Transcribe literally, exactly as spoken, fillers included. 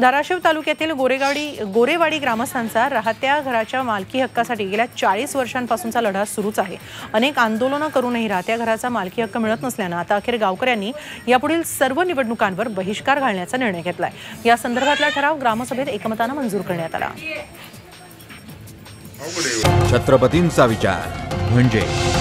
धाराशिव तालुक्यातील गोरेवाडी गोरेवाडी ग्रामस्थांचा राहत्या घराच्या मालकी हक्कासाठी गेल्या चाळीस वर्षांपासूनचा लढा सुरूच आहे। अनेक आंदोलनं करूनही राहत्या घराचा मालकी हक्क मिळत नसल्याने आता अखेर गावकऱ्यांनी यापुढील सर्व निवडणुकांवर बहिष्कार घालण्याचा निर्णय घेतलाय। या संदर्भातला ठराव ग्रामसभेत एकमताने मंजूर करण्यात आला। छत्रपतींचा विचार म्हणजे